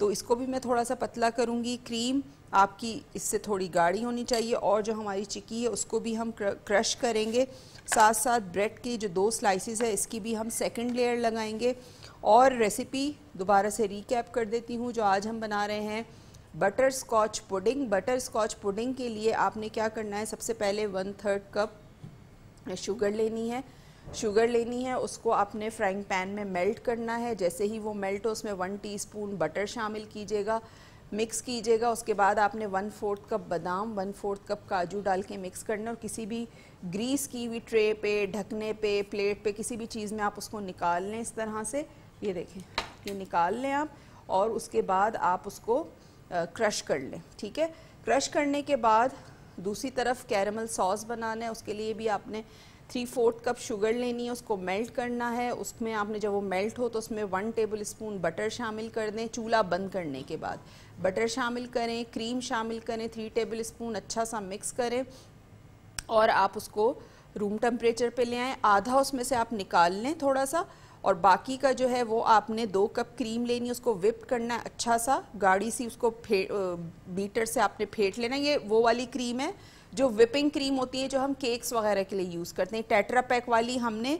तो इसको भी मैं थोड़ा सा पतला करूँगी। क्रीम आपकी इससे थोड़ी गाढ़ी होनी चाहिए और जो हमारी चिक्की है उसको भी हम क्रश करेंगे। साथ साथ ब्रेड की जो 2 स्लाइसेस है इसकी भी हम सेकंड लेयर लगाएंगे। और रेसिपी दोबारा से रीकैप कर देती हूँ, जो आज हम बना रहे हैं butterscotch pudding. Butterscotch pudding के लिए आपने क्या करना है, सबसे पहले 1/3 कप शुगर लेनी है, उसको आपने फ्राइंग पैन में मेल्ट करना है। जैसे ही वो मेल्ट हो उसमें 1 टीस्पून बटर शामिल कीजिएगा, मिक्स कीजिएगा। उसके बाद आपने 1/4 कप बादाम, 1/4 कप काजू डाल के मिक्स करना और किसी भी ग्रीस की हुई ट्रे पे, ढकने पे, प्लेट पे, किसी भी चीज़ में आप उसको निकाल लें इस तरह से। ये देखें, ये निकाल लें आप और उसके बाद आप उसको क्रश कर लें। ठीक है, क्रश करने के बाद दूसरी तरफ कैरमल सॉस बनाना है। उसके लिए भी आपने 3/4 कप शुगर लेनी है, उसको मेल्ट करना है। उसमें आपने जब वो मेल्ट हो तो उसमें 1 टेबलस्पून बटर शामिल कर दें। चूल्हा बंद करने के बाद बटर शामिल करें, क्रीम शामिल करें, 3 टेबलस्पून, अच्छा सा मिक्स करें और आप उसको रूम टेम्परेचर पे ले आएँ। आधा उसमें से आप निकाल लें थोड़ा सा और बाकी का जो है वो आपने 2 कप क्रीम लेनी है, उसको विप करना है अच्छा सा, गाढ़ी सी उसको बीटर से आपने फेंट लेना। ये वो वाली क्रीम है जो विपिंग क्रीम होती है, जो हम केक्स वगैरह के लिए यूज़ करते हैं। टेट्रा पैक वाली हमने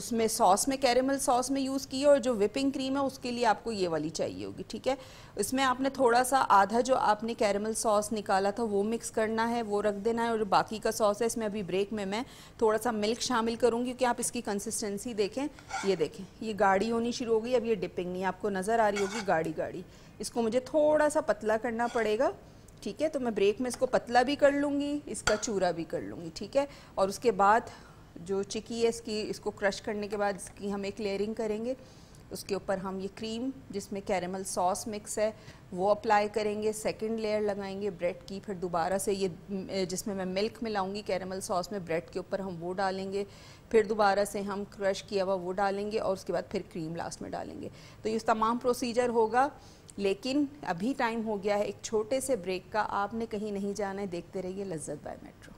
उसमें सॉस में, कैरेमल सॉस में यूज़ की है और जो विपिंग क्रीम है उसके लिए आपको ये वाली चाहिए होगी। ठीक है, इसमें आपने थोड़ा सा आधा जो आपने कैरेमल सॉस निकाला था वो मिक्स करना है, वो रख देना है। और बाकी का सॉस है इसमें अभी ब्रेक में मैं थोड़ा सा मिल्क शामिल करूँगी, क्योंकि आप इसकी कंसिस्टेंसी देखें। ये देखें, ये गाढ़ी होनी शुरू हो गई। अब ये डिपिंग नहीं आपको नज़र आ रही होगी, गाढ़ी गाढ़ी। इसको मुझे थोड़ा सा पतला करना पड़ेगा। ठीक है, तो मैं ब्रेक में इसको पतला भी कर लूँगी, इसका चूरा भी कर लूँगी। ठीक है, और उसके बाद जो चिक्की है इसकी, इसको क्रश करने के बाद इसकी हम एक लेयरिंग करेंगे। उसके ऊपर हम ये क्रीम जिसमें कैरेमल सॉस मिक्स है वो अप्लाई करेंगे, सेकंड लेयर लगाएंगे ब्रेड की। फिर दोबारा से ये जिसमें मैं मिल्क मिलाऊंगी कैरेमल सॉस में, ब्रेड के ऊपर हम वो डालेंगे। फिर दोबारा से हम क्रश किया हुआ वो डालेंगे और उसके बाद फिर क्रीम लास्ट में डालेंगे। तो ये तमाम प्रोसीजर होगा, लेकिन अभी टाइम हो गया है एक छोटे से ब्रेक का। आपने कहीं नहीं जाना है, देखते रहिए लज्जत बाय मेट्रो।